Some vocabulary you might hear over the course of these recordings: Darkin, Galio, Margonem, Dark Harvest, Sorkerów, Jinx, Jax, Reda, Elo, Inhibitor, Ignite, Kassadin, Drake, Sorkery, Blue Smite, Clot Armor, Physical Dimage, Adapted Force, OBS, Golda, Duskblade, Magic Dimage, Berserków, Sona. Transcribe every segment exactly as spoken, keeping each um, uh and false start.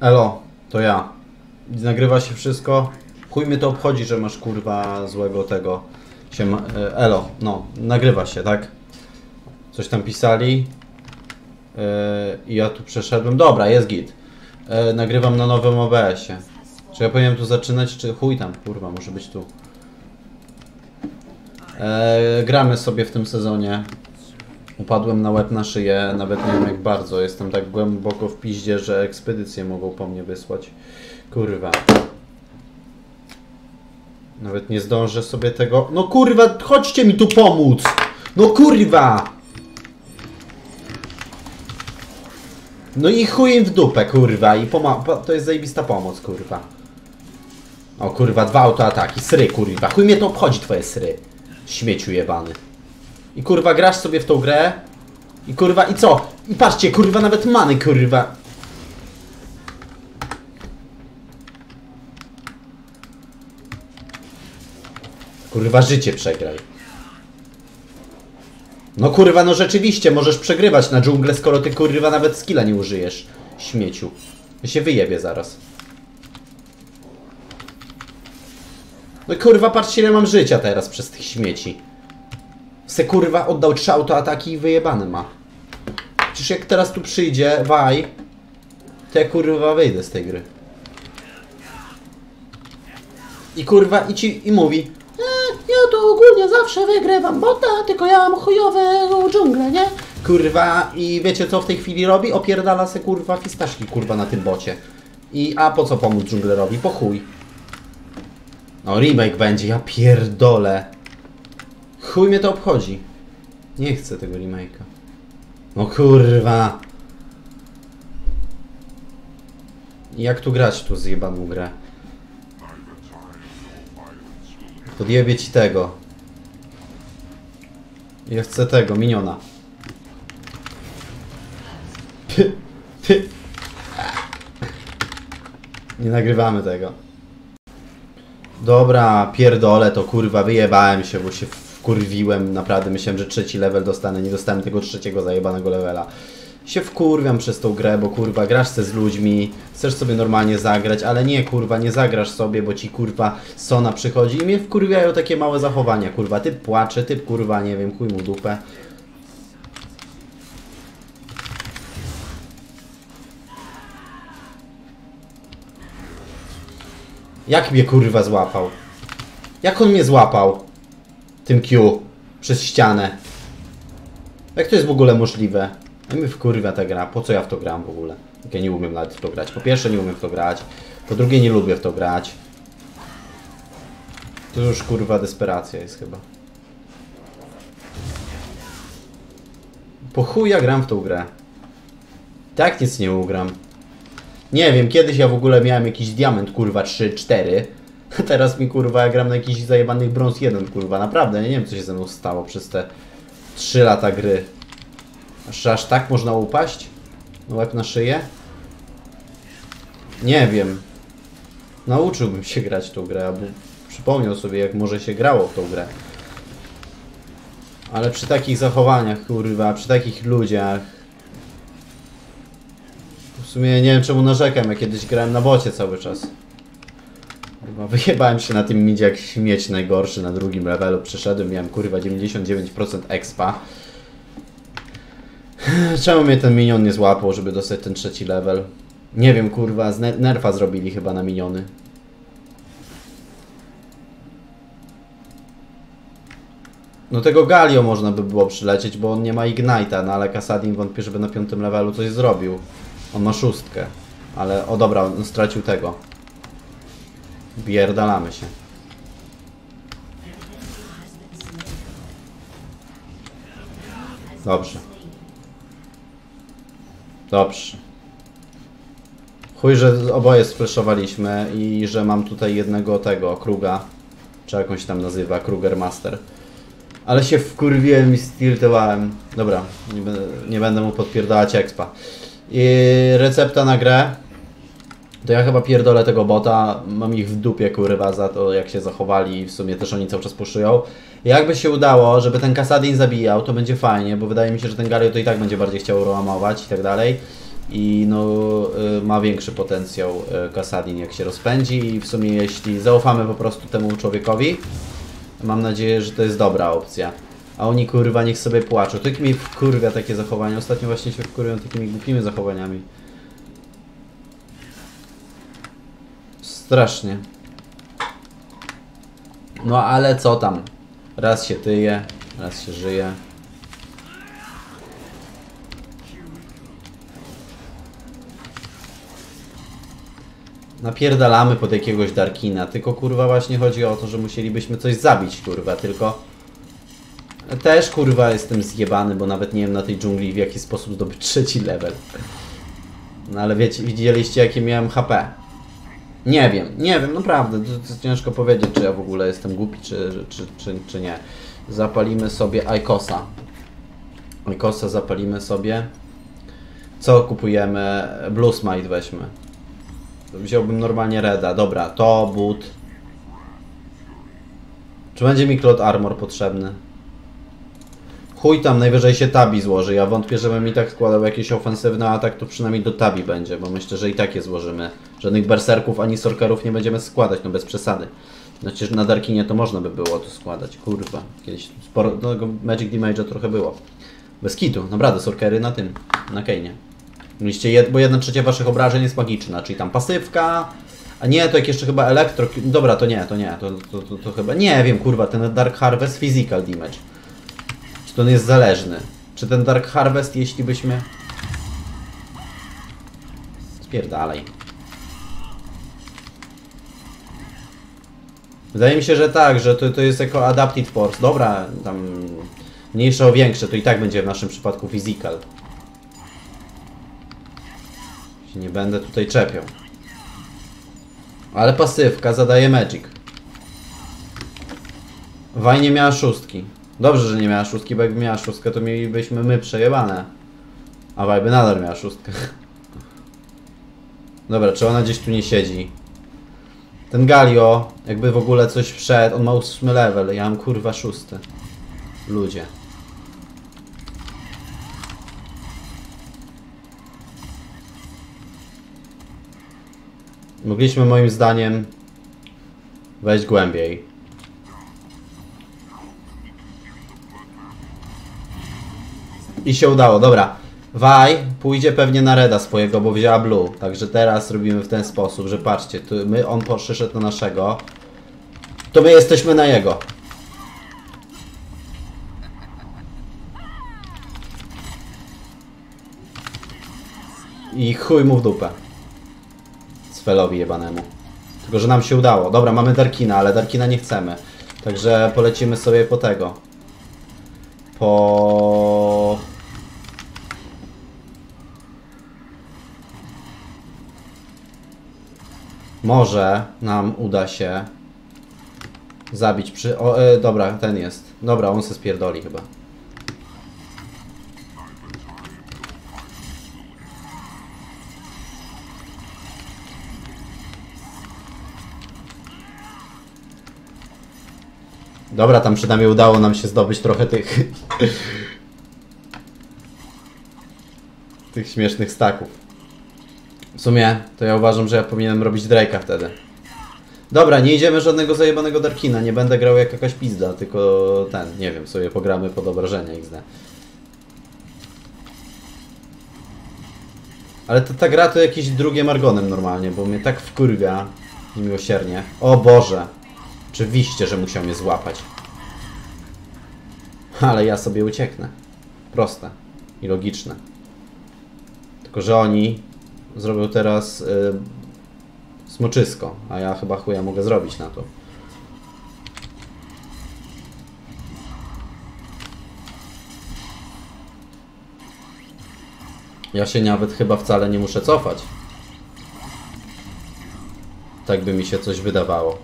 Elo, to ja. Nagrywa się wszystko. Chuj mnie to obchodzi, że masz kurwa złego tego. Siema, elo, no, nagrywa się, tak? Coś tam pisali. I yy, ja tu przeszedłem. Dobra, jest git. Yy, nagrywam na nowym O B S-ie. Czy ja powinienem tu zaczynać, czy chuj tam, kurwa, może być tu. Yy, gramy sobie w tym sezonie. Upadłem na łeb na szyję, nawet nie wiem jak bardzo. Jestem tak głęboko w piździe, że ekspedycje mogą po mnie wysłać. Kurwa. Nawet nie zdążę sobie tego... No kurwa, chodźcie mi tu pomóc! No kurwa! No i chuj im w dupę, kurwa. I to jest zajebista pomoc, kurwa. O kurwa, dwa autoataki. Sry, kurwa. Chuj mnie to obchodzi, twoje sry. Śmieciu jebany. I kurwa, grasz sobie w tą grę. I kurwa, i co? I patrzcie, kurwa, nawet many, kurwa. Kurwa, życie przegraj. No kurwa, no rzeczywiście, możesz przegrywać na dżunglę, skoro ty kurwa nawet skilla nie użyjesz. Śmieciu. Ja się wyjebię zaraz. No kurwa, patrzcie ile mam życia teraz przez tych śmieci. Se kurwa oddał trzy autoataki i wyjebany ma. Przecież jak teraz tu przyjdzie, waj, to ja kurwa wyjdę z tej gry. I kurwa, i ci, i mówi. Ja to ogólnie zawsze wygrywam bota, tylko ja mam chujowe dżunglę, nie? Kurwa, i wiecie co w tej chwili robi? Opierdala se kurwa fistaszki kurwa na tym bocie. I a po co pomóc dżunglerowi? Po chuj. No remake będzie, ja pierdolę. Chuj mnie to obchodzi. Nie chcę tego remake'a. No kurwa. Jak tu grać tu zjebaną grę? Podjebie ci tego. Ja chcę tego, miniona. Py, py. Nie nagrywamy tego. Dobra, pierdolę to kurwa, wyjebałem się, bo się wkurwiłem. Naprawdę myślałem, że trzeci level dostanę, nie dostałem tego trzeciego zajebanego levela. Się wkurwiam przez tą grę, bo kurwa grasz se z ludźmi, chcesz sobie normalnie zagrać, ale nie kurwa, nie zagrasz sobie, bo ci kurwa Sona przychodzi i mnie wkurwiają takie małe zachowania, kurwa, typ płacze, typ kurwa, nie wiem, chuj mu dupę. Jak mnie kurwa złapał? Jak on mnie złapał? Tym Q. Przez ścianę. Jak to jest w ogóle możliwe? A mi wkurwia ta gra, po co ja w to gram w ogóle? Ja nie umiem nawet w to grać. Po pierwsze nie umiem w to grać, po drugie nie lubię w to grać. To już kurwa desperacja jest chyba. Po chuj ja gram w tą grę. Tak nic nie ugram. Nie wiem, kiedyś ja w ogóle miałem jakiś diament kurwa trzy, cztery. Teraz mi kurwa ja gram na jakiś zajebanych brąz jeden kurwa. Naprawdę, nie wiem co się ze mną stało przez te trzy lata gry. Aż, aż tak można upaść? Łeb na szyję? Nie wiem. Nauczyłbym się grać w tą grę, aby przypomniał sobie jak może się grało w tą grę. Ale przy takich zachowaniach, kurwa, przy takich ludziach... W sumie nie wiem czemu narzekam, ja kiedyś grałem na bocie cały czas. Chyba wyjebałem się na tym midzie jak śmieć najgorszy, na drugim levelu przeszedłem, miałem kurwa dziewięćdziesiąt dziewięć procent expa. Czemu mnie ten minion nie złapał, żeby dostać ten trzeci level? Nie wiem, kurwa, z nerfa zrobili chyba na miniony. No tego Galio można by było przylecieć, bo on nie ma Ignite'a, no ale Kassadin wątpię, żeby na piątym levelu coś zrobił. On ma szóstkę, ale o dobra, on stracił tego. Bierdalamy się. Dobrze. Dobrze. Chuj, że oboje spleszowaliśmy i że mam tutaj jednego tego, Kruga. Czy jakąś tam nazywa, Kruger Master. Ale się wkurwiłem i stiltowałem. Dobra, nie, nie będę mu podpierdalać expa. I recepta na grę. To ja chyba pierdolę tego bota. Mam ich w dupie kurwa za to jak się zachowali. W sumie też oni cały czas puszują. Jakby się udało, żeby ten Kassadin zabijał, to będzie fajnie, bo wydaje mi się, że ten Galio to i tak będzie bardziej chciał roamować i tak dalej. I no ma większy potencjał Kassadin, jak się rozpędzi, i w sumie jeśli zaufamy po prostu temu człowiekowi, mam nadzieję, że to jest dobra opcja. A oni kurwa niech sobie płaczą. Tylko mi wkurwia takie zachowania. Ostatnio właśnie się wkurwią takimi głupimi zachowaniami. Strasznie. No ale co tam? Raz się tyje, raz się żyje. Napierdalamy pod jakiegoś Darkina, tylko kurwa właśnie chodzi o to, że musielibyśmy coś zabić, kurwa, tylko... Też kurwa jestem zjebany, bo nawet nie wiem na tej dżungli w jaki sposób zdobyć trzeci level. No ale wiecie, widzieliście jakie miałem H P. Nie wiem, nie wiem, naprawdę, to, to ciężko powiedzieć, czy ja w ogóle jestem głupi, czy, czy, czy, czy nie. Zapalimy sobie Icosa. Icosa zapalimy sobie. Co kupujemy? Blue Smite weźmy. Wziąłbym normalnie Reda. Dobra, to but. Czy będzie mi Clot Armor potrzebny? Chuj tam, najwyżej się tabi złoży. Ja wątpię, żebym i tak składał jakiś ofensywny atak, to przynajmniej do tabi będzie, bo myślę, że i tak je złożymy. Żadnych berserków ani sorkerów nie będziemy składać, no bez przesady. Znaczy, na Darkinie to można by było to składać, kurwa. Kiedyś sporo, no, Magic Dimage'a trochę było. Bez kitu, naprawdę, sorkery na tym, na Kejnie. Jed, bo jedna trzecia waszych obrażeń jest magiczna, czyli tam pasywka, a nie, to jak jeszcze chyba elektro... Dobra, to nie, to nie, to, to, to, to chyba... Nie wiem, kurwa, ten Dark Harvest Physical Dimage. Czy to on jest zależny? Czy ten Dark Harvest, jeśli byśmy... Spierdalaj. Wydaje mi się, że tak, że to, to jest jako Adapted Force. Dobra, tam... Mniejsze o większe, to i tak będzie w naszym przypadku Physical. Nie będę tutaj czepiał. Ale pasywka zadaje magic. Waj nie miała szóstki. Dobrze, że nie miała szóstki, bo jakby miała szóstkę, to mielibyśmy my przejebane. A Waj by nadal miała szóstkę. Dobra, czy ona gdzieś tu nie siedzi? Ten Galio, jakby w ogóle coś wszedł, on ma ósmy level, ja mam kurwa szósty. Ludzie. Mogliśmy moim zdaniem wejść głębiej. I się udało, dobra. Vaj pójdzie pewnie na Reda swojego, bo wzięła Blue. Także teraz robimy w ten sposób, że patrzcie, tu my, on przyszedł na naszego. To my jesteśmy na jego. I chuj mu w dupę. Felowi jebanemu. Tylko, że nam się udało. Dobra, mamy Darkina, ale Darkina nie chcemy. Także polecimy sobie po tego. Po... Może nam uda się zabić przy... O, e, dobra, ten jest. Dobra, on se spierdoli chyba. Dobra, tam przynajmniej udało nam się zdobyć trochę tych... tych śmiesznych staków. W sumie, to ja uważam, że ja powinienem robić Drake'a wtedy. Dobra, nie idziemy żadnego zajebanego Darkina, nie będę grał jak jakaś pizda, tylko ten, nie wiem, sobie pogramy pod obrażenia iks de. Ale to, ta gra to jakieś drugie Margonem normalnie, bo mnie tak wkurwia niemiłosiernie. O Boże! Oczywiście, że musiał mnie złapać. Ale ja sobie ucieknę. Proste i logiczne. Tylko, że oni zrobią teraz yy, smoczysko, a ja chyba chuja mogę zrobić na to. Ja się nawet chyba wcale nie muszę cofać. Tak by mi się coś wydawało.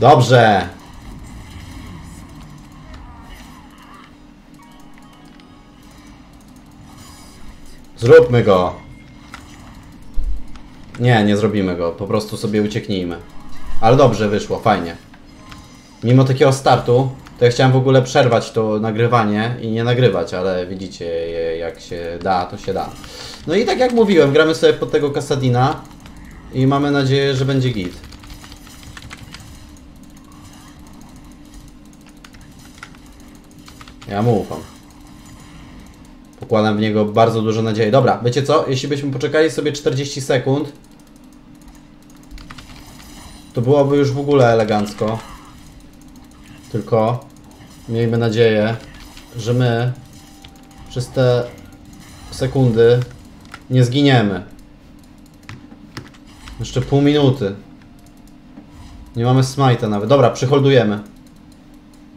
Dobrze! Zróbmy go. Nie, nie zrobimy go. Po prostu sobie ucieknijmy. Ale dobrze wyszło, fajnie. Mimo takiego startu, to ja chciałem w ogóle przerwać to nagrywanie i nie nagrywać, ale widzicie, jak się da, to się da. No i tak jak mówiłem, gramy sobie pod tego Kassadina i mamy nadzieję, że będzie git. Ja mu ufam. Pokładam w niego bardzo dużo nadziei. Dobra, wiecie co? Jeśli byśmy poczekali sobie czterdzieści sekund, to byłoby już w ogóle elegancko. Tylko miejmy nadzieję, że my przez te sekundy nie zginiemy. Jeszcze pół minuty. Nie mamy smite'a nawet. Dobra, przyholdujemy.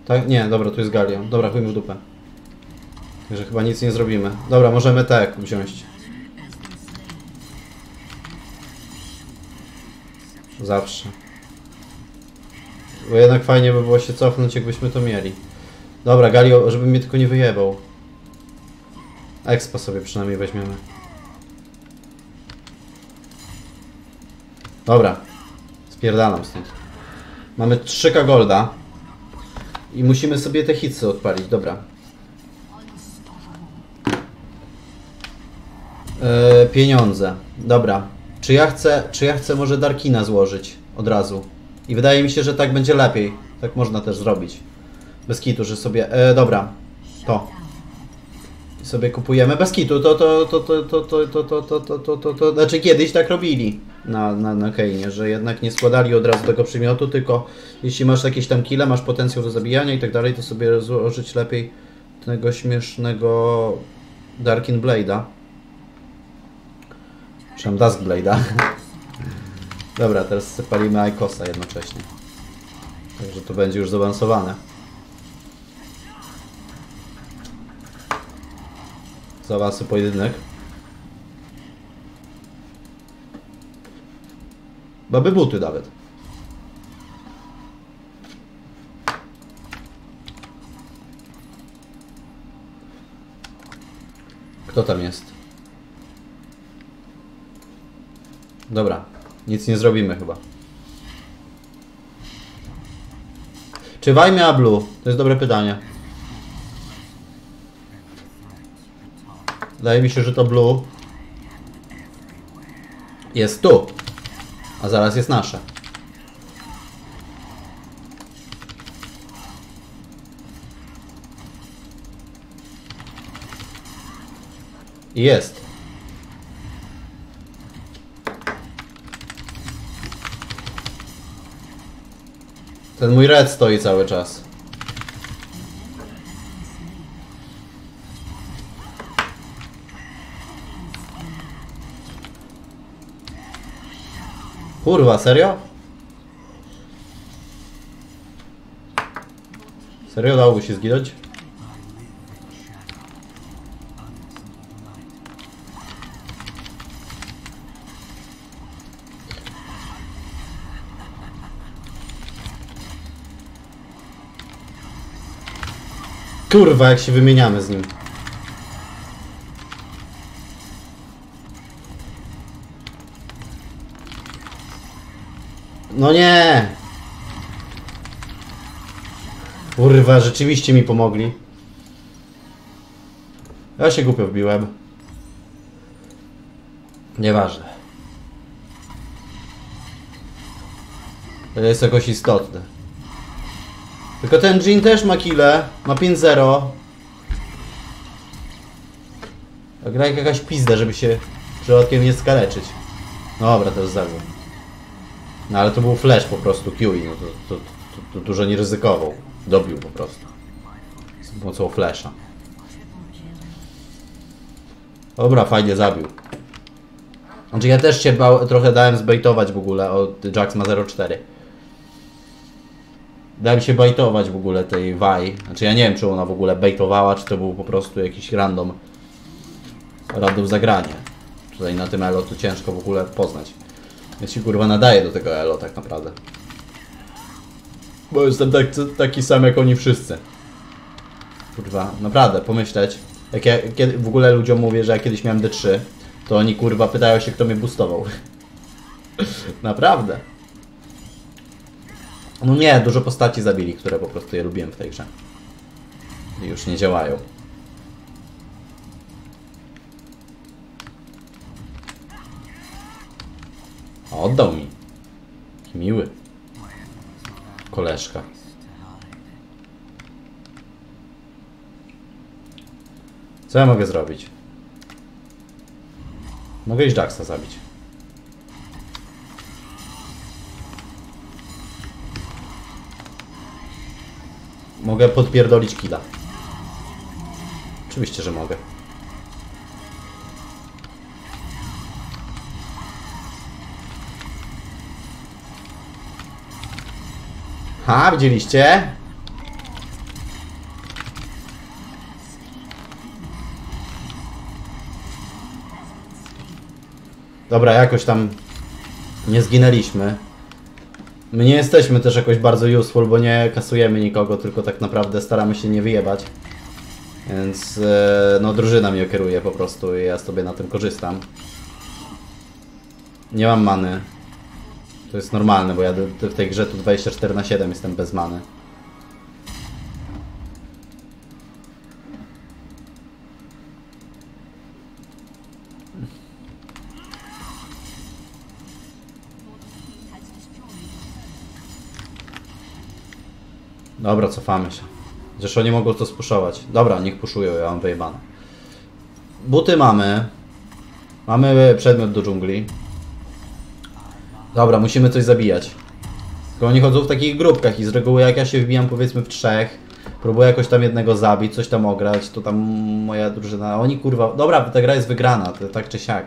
Tak? Nie, dobra, tu jest Galio. Dobra, chuj mu w dupę. Także chyba nic nie zrobimy. Dobra, możemy tak wziąć. Zawsze. Bo jednak fajnie by było się cofnąć, jakbyśmy to mieli. Dobra, Galio, żeby mnie tylko nie wyjebał. Expa sobie przynajmniej weźmiemy. Dobra. Spierdalam stąd. Mamy trzy ka golda. I musimy sobie te hitsy odpalić, dobra. Yy, pieniądze. Dobra. Czy ja chcę, czy ja chcę może Darkina złożyć od razu? I wydaje mi się, że tak będzie lepiej. Tak można też zrobić. Bez kitu, że sobie... E, dobra. To. I sobie kupujemy. Bez kitu. To, to, to, to, to, to, to, to, to, to, to, to, to. Znaczy kiedyś tak robili na, na, na Kainie, że jednak nie składali od razu tego przymiotu, tylko jeśli masz jakieś tam kile, masz potencjał do zabijania i tak dalej, to sobie złożyć lepiej tego śmiesznego Darkin Blade'a. Przynajmniej Duskblade'a. Dobra, teraz zapalimy Icosa jednocześnie. Także to będzie już zaawansowane. Zawasy pojedynek. Baby buty nawet. Kto tam jest? Dobra, nic nie zrobimy chyba. Czy Wajmie a Blue? To jest dobre pytanie. Wydaje mi się, że to Blue jest tu, a zaraz jest nasze. I jest. Ten mój red stoi cały czas. Kurwa, serio? Serio dałoby się zginąć? Kurwa, jak się wymieniamy z nim. No nie! Kurwa, rzeczywiście mi pomogli. Ja się głupio wbiłem. Nieważne. To jest jakoś istotne. Tylko ten Jin też ma killę, ma pięć zero. A gra jak jakaś pizda, żeby się przypadkiem nie skaleczyć. Dobra, to jest zagrał. No ale to był flash po prostu, Q I, no to, to, to, to dużo nie ryzykował. Dobił po prostu. Z pomocą flasha. Dobra, fajnie zabił. Znaczy ja też się bał, trochę dałem zbejtować w ogóle, od Jax ma zero cztery. Dałem się bejtować w ogóle tej Waj. Znaczy ja nie wiem, czy ona w ogóle bejtowała, czy to był po prostu jakiś random random zagranie. Tutaj na tym elo to ciężko w ogóle poznać. Ja się kurwa nadaję do tego elo tak naprawdę. Bo jestem tak, taki sam jak oni wszyscy. Kurwa, naprawdę, pomyśleć, Jak ja kiedy, w ogóle ludziom mówię, że ja kiedyś miałem D trzy, to oni kurwa pytają się, kto mnie boostował. Naprawdę. No nie, dużo postaci zabili, które po prostu ja lubiłem w tej grze. I już nie działają. O, oddał mi. Taki miły. Koleżka. Co ja mogę zrobić? Mogę iść Jacksa zabić. Mogę podpierdolić killa. Oczywiście, że mogę. Ha, widzieliście? Dobra, jakoś tam nie zginęliśmy. My nie jesteśmy też jakoś bardzo useful, bo nie kasujemy nikogo, tylko tak naprawdę staramy się nie wyjebać. Więc no drużyna mnie kieruje po prostu i ja sobie na tym korzystam. Nie mam many. To jest normalne, bo ja w tej grze tu dwadzieścia cztery na siedem jestem bez many. Dobra, cofamy się. Zresztą nie mogą to spuszować. Dobra, niech puszują, ja mam wyjebane. Buty mamy. Mamy przedmiot do dżungli. Dobra, musimy coś zabijać. Tylko oni chodzą w takich grupkach i z reguły jak ja się wbijam powiedzmy w trzech, próbuję jakoś tam jednego zabić, coś tam ograć, to tam moja drużyna... Oni kurwa... Dobra, ta gra jest wygrana, to tak czy siak.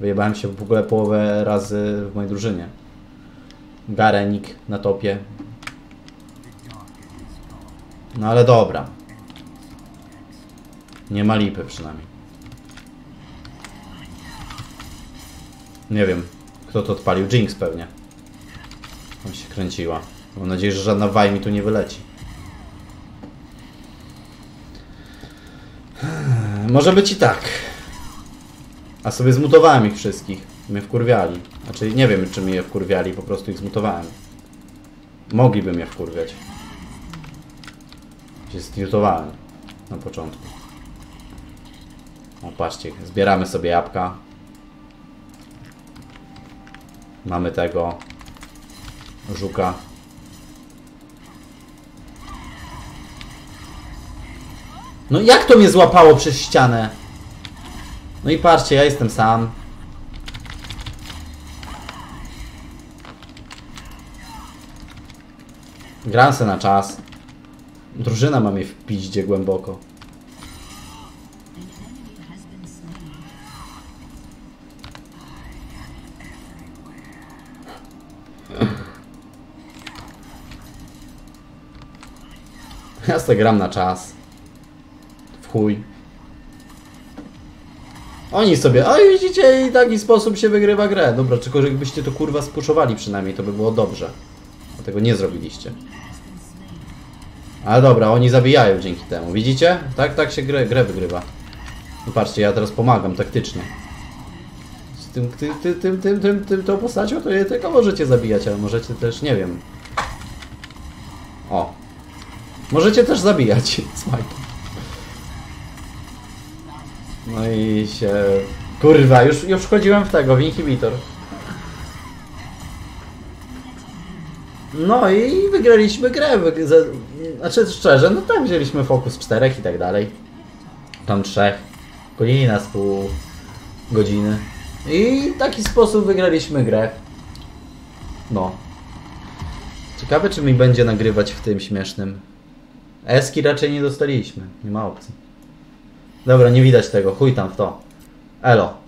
Wyjebałem się w ogóle połowę razy w mojej drużynie. Garenik na topie. No ale dobra. Nie ma lipy przynajmniej. Nie wiem, kto to odpalił. Jinx pewnie. Tam się kręciła. Mam nadzieję, że żadna waj mi tu nie wyleci. Może być i tak. A sobie zmutowałem ich wszystkich. Mnie wkurwiali. Znaczy nie wiem, czy mnie wkurwiali. Po prostu ich zmutowałem. Mogliby mnie wkurwiać. Się zniutowałem na początku. O, patrzcie, zbieramy sobie jabłka. Mamy tego żuka. No jak to mnie złapało przez ścianę? No i patrzcie, ja jestem sam. Gram se na czas. Drużyna ma mnie w piździe głęboko. Ja sobie gram na czas. W chuj. Oni sobie, oj widzicie, i taki sposób się wygrywa grę. Dobra, tylko jakbyście to kurwa spuszowali przynajmniej, to by było dobrze. A tego nie zrobiliście. Ale dobra, oni zabijają dzięki temu. Widzicie? Tak, tak się grę, grę wygrywa. No patrzcie, ja teraz pomagam taktycznie. Z tym, tym, tym, tym, tym, tym, tym tą postacią to je tylko możecie zabijać, ale możecie też, nie wiem. O. Możecie też zabijać. Słuchaj. No i się... Kurwa, już, już wchodziłem w tego, w inhibitor. No i wygraliśmy grę. Znaczy szczerze, no tak, wzięliśmy fokus czterech i tak dalej. Tam trzech. Gonili nas pół godziny. I w taki sposób wygraliśmy grę. No. Ciekawe, czy mi będzie nagrywać w tym śmiesznym. Eski raczej nie dostaliśmy. Nie ma opcji. Dobra, nie widać tego. Chuj tam w to. Elo.